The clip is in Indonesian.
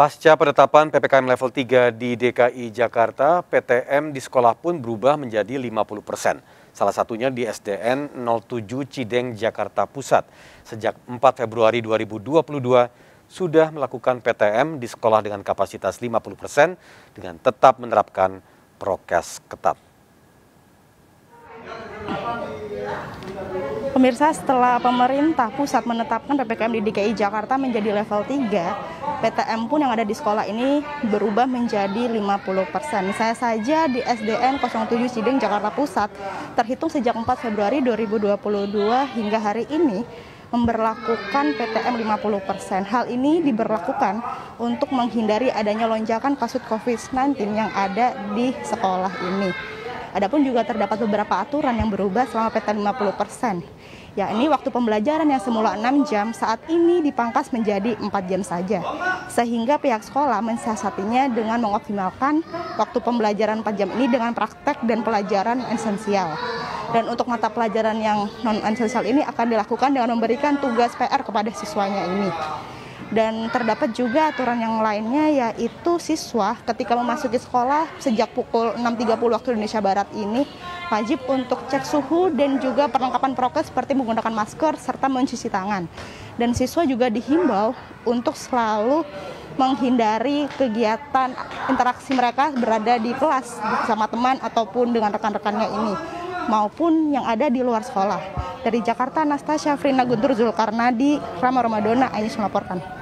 Pasca penetapan PPKM level 3 di DKI Jakarta, PTM di sekolah pun berubah menjadi 50%. Salah satunya di SDN 07 Cideng, Jakarta Pusat. Sejak 4 Februari 2022, sudah melakukan PTM di sekolah dengan kapasitas 50% dengan tetap menerapkan prokes ketat. Pemirsa, setelah pemerintah pusat menetapkan PPKM di DKI Jakarta menjadi level 3, PTM pun yang ada di sekolah ini berubah menjadi 50%. Saya saja di SDN 07 Cideng, Jakarta Pusat, terhitung sejak 4 Februari 2022 hingga hari ini, memberlakukan PTM 50%. Hal ini diberlakukan untuk menghindari adanya lonjakan kasus COVID-19 yang ada di sekolah ini. Adapun juga terdapat beberapa aturan yang berubah selama PTM 50%. Yakni waktu pembelajaran yang semula 6 jam saat ini dipangkas menjadi 4 jam saja. Sehingga pihak sekolah mensiasatinya dengan mengoptimalkan waktu pembelajaran 4 jam ini dengan praktek dan pelajaran esensial. Dan untuk mata pelajaran yang non-esensial ini akan dilakukan dengan memberikan tugas PR kepada siswanya ini. Dan terdapat juga aturan yang lainnya, yaitu siswa ketika memasuki sekolah sejak pukul 6.30 waktu Indonesia Barat ini wajib untuk cek suhu dan juga perlengkapan prokes seperti menggunakan masker serta mencuci tangan. Dan siswa juga dihimbau untuk selalu menghindari kegiatan interaksi mereka berada di kelas bersama teman ataupun dengan rekan-rekannya ini, maupun yang ada di luar sekolah. Dari Jakarta, Anastasia Frina Guntur Zulkarnadi, Prama Romadona, Anies melaporkan.